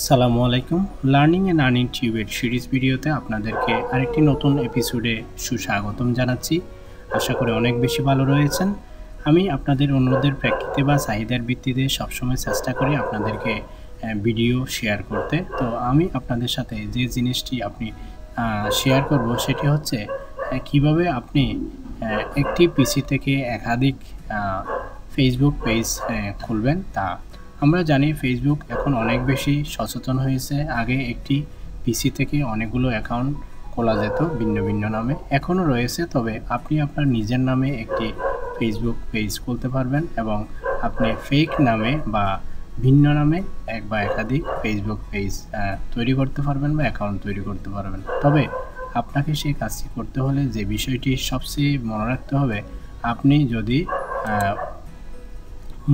আসসালামু আলাইকুম learning and earning টিউবের সিরিজ ভিডিওতে আপনাদেরকে আরেকটি নতুন এপিসোডে সুস্বাগতম জানাচ্ছি। আশা করি অনেক বেশি ভালো রয়েছেন। আমি আপনাদের অনুরোধের প্রেক্ষিতে বা চাহিদার ভিত্তিতে সবসময় চেষ্টা করি আপনাদেরকে ভিডিও শেয়ার করতে। তো আমি আপনাদের সাথে যে জিনিসটি আপনি শেয়ার করব সেটি হচ্ছে কিভাবে আপনি একটি পিসি থেকে একাধিক ফেসবুক পেজ খুলবেন। তা আমরা জানি ফেসবুক এখন অনেক বেশি সচেতন হয়েছে। আগে একটি পিসি থেকে অনেকগুলো অ্যাকাউন্ট খোলা যেত ভিন্ন ভিন্ন নামে, এখনও রয়েছে। তবে আপনি আপনার নিজের নামে একটি ফেসবুক পেজ খুলতে পারবেন এবং আপনি ফেক নামে বা ভিন্ন নামে এক বা একাধিক ফেসবুক পেজ তৈরি করতে পারবেন বা অ্যাকাউন্ট তৈরি করতে পারবেন। তবে আপনাকে সেই কাজটি করতে হলে যে বিষয়টি সবচেয়ে মনে রাখতে হবে, আপনি যদি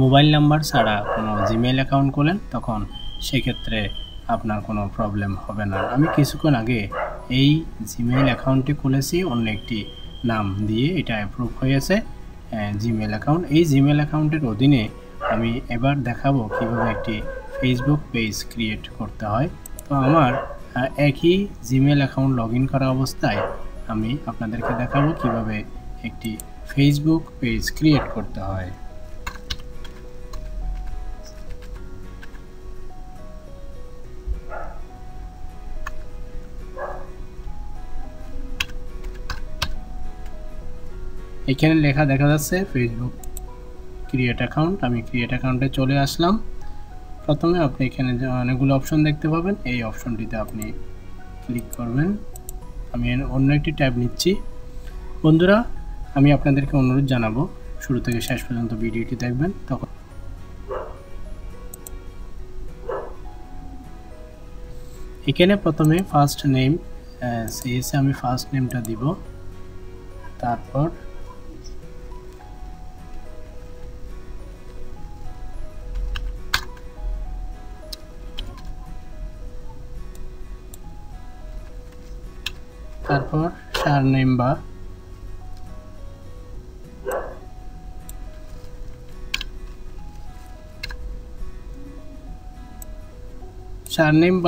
মোবাইল নাম্বার ছাড়া কোনো জিমেইল অ্যাকাউন্ট খোলেন তখন সেক্ষেত্রে আপনার কোনো প্রবলেম হবে না। আমি কিছুক্ষণ আগে এই জিমেইল অ্যাকাউন্টটি খুলেছি অন্য একটি নাম দিয়ে, এটা অ্যাপ্রুভ হয়েছে জিমেইল অ্যাকাউন্ট। এই জিমেইল অ্যাকাউন্টের অধীনে আমি এবার দেখাবো কীভাবে একটি ফেসবুক পেজ ক্রিয়েট করতে হয়। তো আমার একই জিমেইল অ্যাকাউন্ট লগ ইন করা অবস্থায় আমি আপনাদেরকে দেখাবো কীভাবে একটি ফেসবুক পেজ ক্রিয়েট করতে হয়। এখানে লেখা দেখা যাচ্ছে ফেসবুক ক্রিয়েট অ্যাকাউন্ট। আমি ক্রিয়েট অ্যাকাউন্টে চলে আসলাম। প্রথমে আপনি এখানে অনেকগুলো অপশন দেখতে পাবেন, এই অপশনটিতে আপনি ক্লিক করবেন। আমি অন্য একটি ট্যাব নিচ্ছি। বন্ধুরা, আমি আপনাদেরকে অনুরোধ জানাবো শুরু থেকে শেষ পর্যন্ত ভিডিওটি দেখবেন। তখন এখানে প্রথমে ফার্স্ট নেম সিএসে আমি ফার্স্ট নেমটা দিব, তারপর সারনেম বা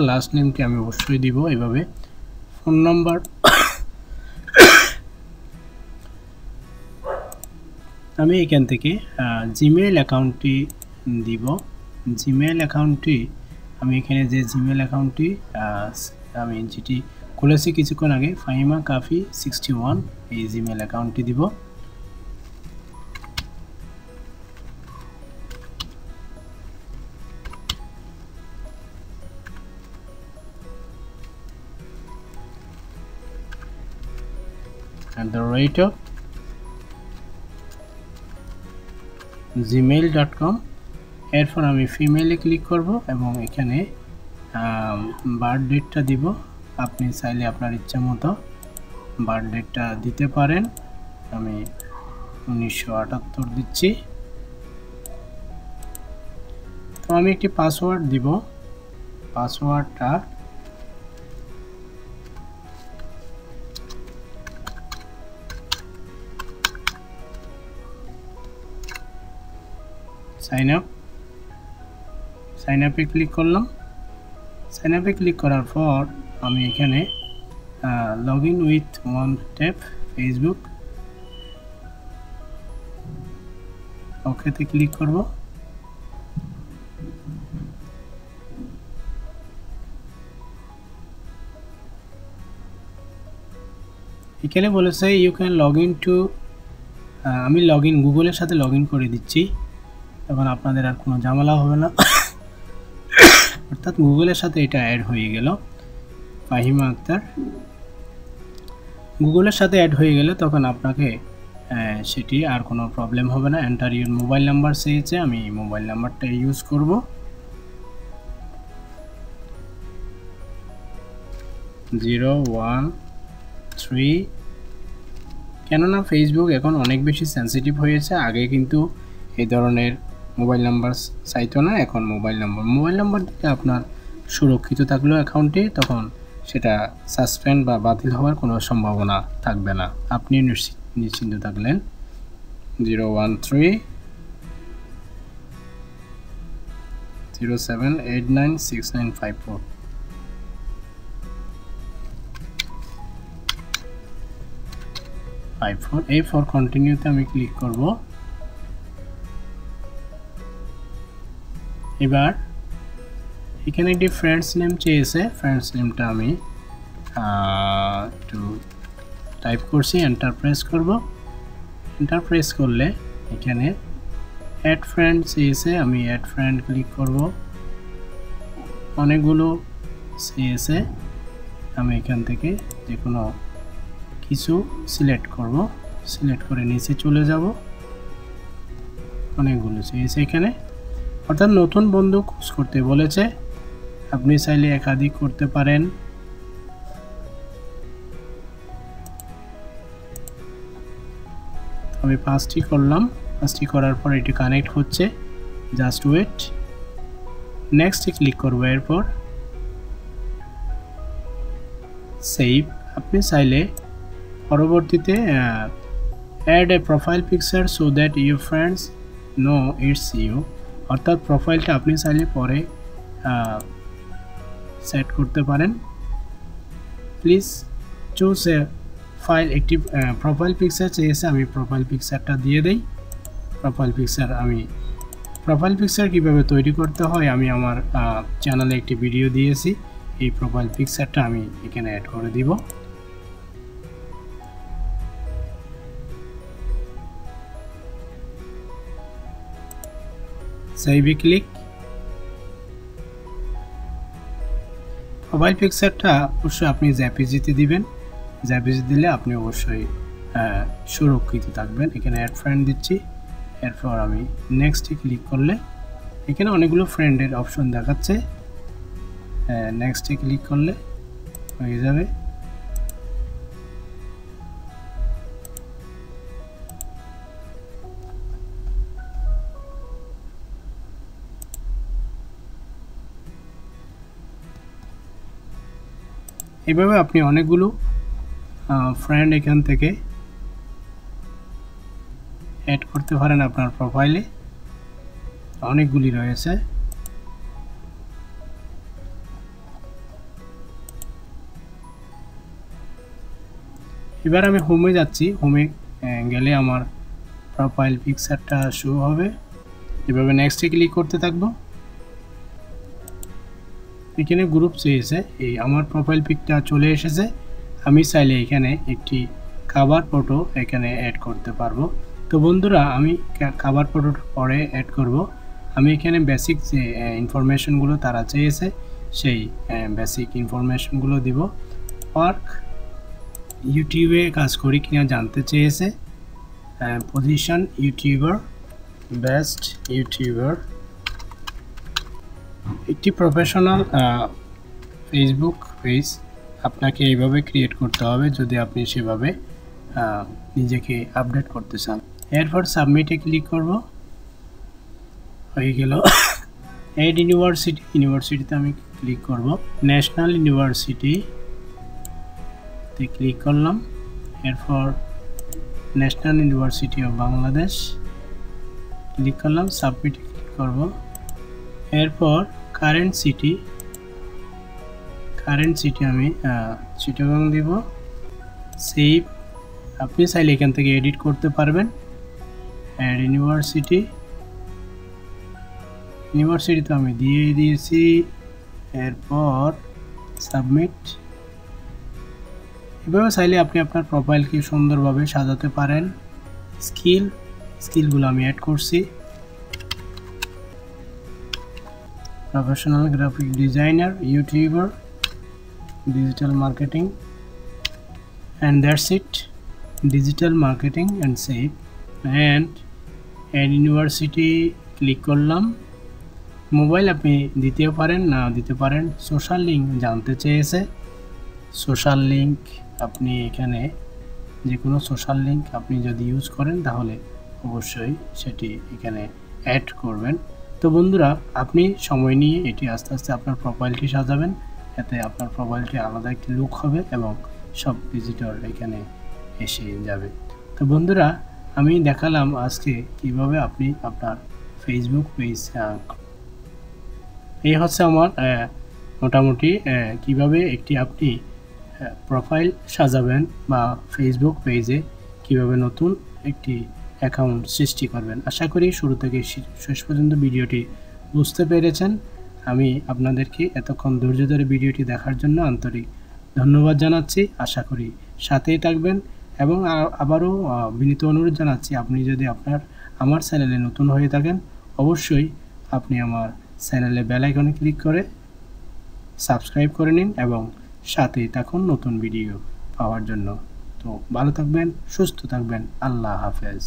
লাস্ট নেমটি আমি অবশ্যই দিব। এইভাবে ফোন নাম্বার, আমি এখান থেকে জিমেইল অ্যাকাউন্টটি দিব। জিমেইল অ্যাকাউন্টটি আমি এখানে যে জিমেইল অ্যাকাউন্টটি আমি যেটি খুলেছি কিছুক্ষণ আগে, ফাহিমা কাফি 61, এই জিমেইল অ্যাকাউন্টটি দিব। @gmail.com। এরপর আমি ফিমেলে ক্লিক করব এবং এখানে বার্থ ডেটটা দিব। আপনি চাইলে আপনার ইচ্ছা মতো বার্থ ডেটটা দিতে পারেন। আমি 1978 দিচ্ছি। তো আমি একটি পাসওয়ার্ড দিব। পাসওয়ার্ডটা সাইন আপে ক্লিক করলাম। সাইন আপে ক্লিক করার পর আমি এখানে log in with one tap Facebook, ওকেতে ক্লিক করব। এখানে বলেছে you can log in to, আমি লগ ইন গুগলের সাথে লগ ইন করে দিচ্ছি, তখন আপনাদের আর কোনো ঝামেলা হবে না। অর্থাৎ গুগলের সাথে এটা অ্যাড হয়ে গেল, ফাহিমা আক্তার গুগলের সাথে অ্যাড হয়ে গেলে তখন আপনাকে সেটি আর কোনো প্রবলেম হবে না। এন্টার ইউর মোবাইল নাম্বার চেয়েছে, আমি মোবাইল নাম্বারটা ইউজ করব। '01 3, কেননা ফেসবুক এখন অনেক বেশি সেন্সিটিভ হয়েছে। আগে কিন্তু এই ধরনের মোবাইল নাম্বার চাইতো না, এখন মোবাইল নাম্বার থেকে আপনার সুরক্ষিত থাকলেও অ্যাকাউন্টে তখন সেটা সাসপেন্ড বা বাতিল হওয়ার কোনো সম্ভাবনা থাকবে না, আপনি নিশ্চিন্ত থাকলেন। 013 07896954. A for continue ते हमें क्लिक करवो। इबार इकने एक फ्रेंड्स नेम चाहिए से फ्रेंड्स नेम टा हमें तो टाइप करसी एंटर प्रेस करवो। एंटर प्रेस कर ले इकने ऐड फ्रेंड चाहिए से हमें ऐड फ्रेंड क्लिक करवो। अनेक गुलो चाहिए से हमें इकन ते के देखना কিছু সিলেক্ট করব সিলেক্ট করে নিচে চলে যাব অনেকগুলো সেস এখানে অর্থাৎ নতুন বন্ধু খোঁজ করতে বলেছে আপনি চাইলে একাধিক করতে পারেন আমি 5টি করলাম 5টি করার পর এটি কানেক্ট হচ্ছে জাস্ট ওয়েট নেক্সট এ ক্লিক করব এরপর সেভ আপনি চাইলে পরবর্তীতে add a profile picture so that your friends know it's you অর্থাৎ প্রোফাইলটা আপনি চাইলে পরে সেট করতে পারেন প্লিজ চুজ এ ফাইল একটি প্রোফাইল পিকচার চাইছে আমি প্রোফাইল পিকচারটা দিয়ে দেই প্রোফাইল পিকচার কিভাবে তৈরি করতে হয় আমি আমার চ্যানেলে একটি ভিডিও দিয়েছি এই প্রোফাইল পিকচারটা আমি এখানে অ্যাড করে দিব सेव भी क्लिक प्रोफाइल पिक्चर टा उसे आपने जेपीजी ते दीवन जेपीजी दिले आपने अवश्य शुरू की तो ताकबन इकन ऐड फ्रेंड दिच्छी ऐड फॉर आमी नेक्स्ट क्लिक कर ले इकन अनेकुलो फ्रेंडेड ऑप्शन दागत से नेक्स्ट क्लिक कर ले ये जावे এভাবে আপনি অনেকগুলো ফ্রেন্ড এখান থেকে অ্যাড করতে পারেন আপনার প্রোফাইলে অনেকগুলি রয়েছে এবার আমি হোমে যাচ্ছি হোমে গেলে আমার প্রোফাইল পিকচারটা শো হবে এভাবে নেক্সট এ ক্লিক করতে থাকবো এখানে গ্রুপ চেয়েছে এই আমার প্রোফাইল পিকটা চলে এসেছে আমি চাইলে এখানে একটি খাবার ফটো এখানে অ্যাড করতে পারবো তো বন্ধুরা আমি খাবার ফটোটা পরে অ্যাড করব আমি এখানে বেসিক যে ইনফরমেশন গুলো তারা চেয়েছে সেই বেসিক ইনফরমেশন গুলো দিব ওয়ার্ক ইউটিউবে কাজ করি কিনা জানতে চেয়েছে পজিশন ইউটিউবার বেস্ট ইউটিউবার একটি প্রফেশনাল ফেসবুক পেজ আপনাকে এইভাবে ক্রিয়েট করতে হবে যদি আপনি সেভাবে নিজেকে আপডেট করতে চান এরপর সাবমিটে ক্লিক করব হয়ে গেল এড ইউনিভার্সিটিতে আমি ক্লিক করব ন্যাশনাল ইউনিভার্সিটি তে ক্লিক করলাম এরপর National University of Bangladesh click করলাম সাবমিটে ক্লিক করব এরপর কারেন্ট সিটি আমি চিটাগং দিব সেভ আপনি চাইলে এখান থেকে এডিট করতে পারবেন এড ইউনিভার্সিটি তো আমি দিয়ে দিয়েছি এরপর সাবমিট এভাবে চাইলে আপনি আপনার প্রোফাইলকে সুন্দরভাবে সাজাতে পারেন স্কিলগুলো আমি অ্যাড করছি Professional graphic designer, YouTuber, digital marketing, and that's it. Digital marketing and save. And at university, click column. Mobile अपने दिते पारें ना दिते पारें. Social link जानते चाहिए से. Social link अपने क्या ने जेकुनो social link अपने जब use करें ताहोले अवश्य शेटी क्या ने add करवें. তো বন্ধুরা আপনি সময় নিয়ে এটি আস্তে আস্তে আপনার প্রোফাইলটি সাজাবেন এতে আপনার প্রোফাইলটি আলাদা একটি লুক হবে এবং সব ভিজিটর এখানে এসে যাবে তো বন্ধুরা আমি দেখালাম আজকে কিভাবে আপনি আপনার ফেসবুক পেজ এই হচ্ছে আমার মোটামুটি কিভাবে একটি আপনি প্রোফাইল সাজাবেন বা ফেসবুক পেজে কিভাবে নতুন একটি অ্যাকাউন্ট সৃষ্টি করবেন। আশা করি শুরু থেকে শেষ পর্যন্ত ভিডিওটি বুঝতে পেরেছেন। আমি আপনাদেরকে এতক্ষণ ধৈর্য ধরে ভিডিওটি দেখার জন্য আন্তরিক ধন্যবাদ জানাচ্ছি। আশা করি সাথেই থাকবেন এবং আবারও বিনীত অনুরোধ জানাচ্ছি, আপনি যদি আমার চ্যানেলে নতুন হয়ে থাকেন অবশ্যই আপনি আমার চ্যানেলে বেল আইকনে ক্লিক করে সাবস্ক্রাইব করে নিন এবং সাথেই থাকুন নতুন ভিডিও পাওয়ার জন্য। তো ভালো থাকবেন, সুস্থ থাকবেন, আল্লাহ হাফেজ।